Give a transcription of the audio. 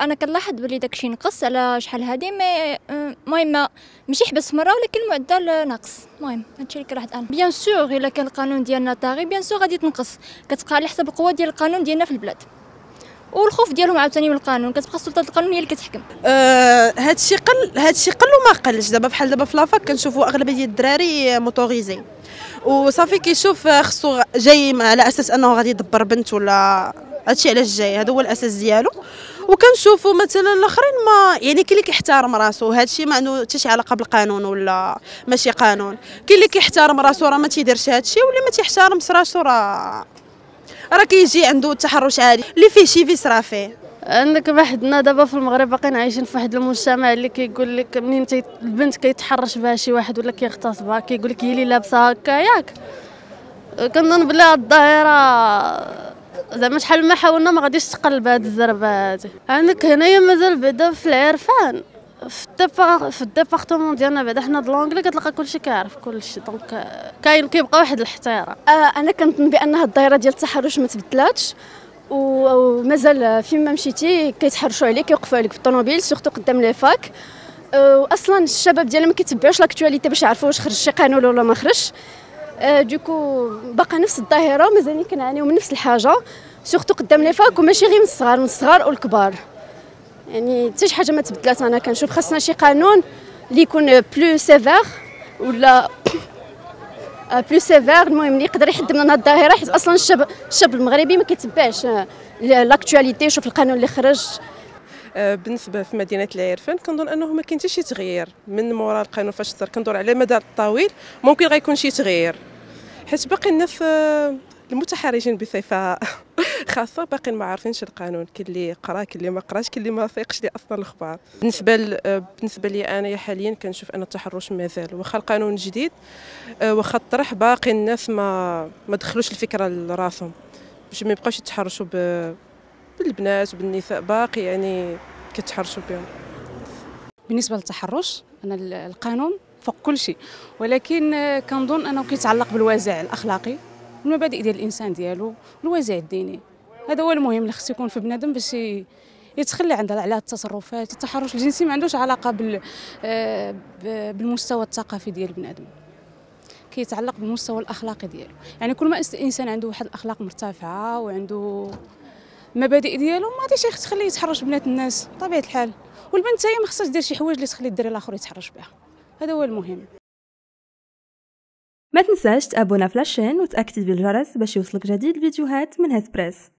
انا كنلاحظ بلي داكشي نقص على شحال هادي، مي المهم ماشي حبس مره ولكن المعدل ناقص. المهم هادشي اللي كنلاحظ الان. بيان سور الا كان القانون ديالنا طاغي بيان سور غادي تنقص، كتبقى على حسب القوه ديال القانون ديالنا في البلاد والخوف ديالهم عاوتاني من القانون، كتبقى السلطه القانون هي اللي كتحكم. هادشي قل، هادشي قل وما قلش. دابا بحال دابا في لافاك كنشوفوا اغلبيه ديال الدراري موتوريزي وصافي كيشوف خصو جاي على اساس انه غادي يدبر بنت ولا هادشي علاش جاي، هذا هو الاساس ديالو. وكنشوفوا مثلا الاخرين ما يعني كاين اللي كيحترم راسو، هادشي ما عنده حتى شي علاقه بالقانون ولا ماشي قانون. كاين اللي كيحترم راسو راه ما تيديرش هادشي، واللي ما تيحترمش راسو راه كيجي عنده التحرش عادي، اللي فيه شي فيس راه فيه. عندك وحدنا دابا في المغرب باقيين عايشين في واحد المجتمع اللي كيقول لك منين البنت كيتحرش بها شي واحد ولا كيغتصبها كيقول لك هي اللي لابسه هكا، ياك؟ كنظن بلي الظاهره زعما شحال ما حاولنا ما غاديش تقلب هاد الزربه هادي. عندك هنايا مازال بعدا في العرفان في الديبارتمون ديالنا بعدا حنا د لونغلي كتلقى كلشي كيعرف كلشي، دونك كاين كيبقى واحد الاحترام. انا كنظن بان هاد الدائره ديال التحرش ما تبدلاتش ومازال فين ما مشيتي كيتحرشوا عليك، كيوقفوا عليك في الطوموبيل سورتو قدام لي فاك، واصلا الشباب ديالنا ما كيتبعوش لاكتواليتي باش يعرفوا واش خرج شي قانون ولا ما خرجش. دوكو باقا نفس الظاهره مازالين كنعانيو من نفس الحاجه سورتو قدام لي فاك، وماشي غير من الصغار، من الصغار والكبار، يعني حتى شي حاجه ما تبدلات. انا كنشوف خاصنا شي قانون اللي يكون بلو سيفير ولا بلو سيفير، المهم اللي يقدر يحد من هاد الظاهره، حيت اصلا الشاب المغربي ما كيتبعش لاكتواليتي يشوف القانون اللي خرج. بالنسبه في مدينه العرفان كنظن انه ما كاين حتى شي تغيير من مورا القانون، فاش كندور على المدى الطويل ممكن غيكون شي تغيير، حيت باقي الناس المتحرشين بصفه خاصه باقي ما عارفينش القانون، كاين اللي قرا كاين اللي ما قراش كاين اللي ما فيقش لي اصلا الاخبار. بالنسبه لي انا حاليا كنشوف ان التحرش مازال واخا القانون الجديد واخا الطرح باقي الناس ما دخلوش الفكره لراسهم باش ما يبقاوش يتحرشوا بالبنات وبالنساء، باقي يعني كتحرشوا بهم. بالنسبه للتحرش انا القانون فوق كل شيء، ولكن كنظن انه كيتعلق بالوازع الاخلاقي والمبادئ ديال الانسان ديالو والوازع الديني، هذا هو المهم اللي خص يكون في بنادم باش يتخلى عندها على التصرفات. التحرش الجنسي ما عندوش علاقه بالمستوى الثقافي ديال بنادم، كيتعلق بالمستوى الاخلاقي ديالو. يعني كل ما الانسان عنده واحد الاخلاق مرتفعه وعنده المبادئ ديالو ما غاديش تخليه يتحرش بنات الناس بطبيعه الحال، والبنت هي ما خصهاش دير شي حوايج اللي تخلي الدري الاخر يتحرش بها، هذا هو المهم. ما تنساش تابونا في لاشين وتاكتيفي الجرس باش يوصلك جديد الفيديوهات من هسبريس.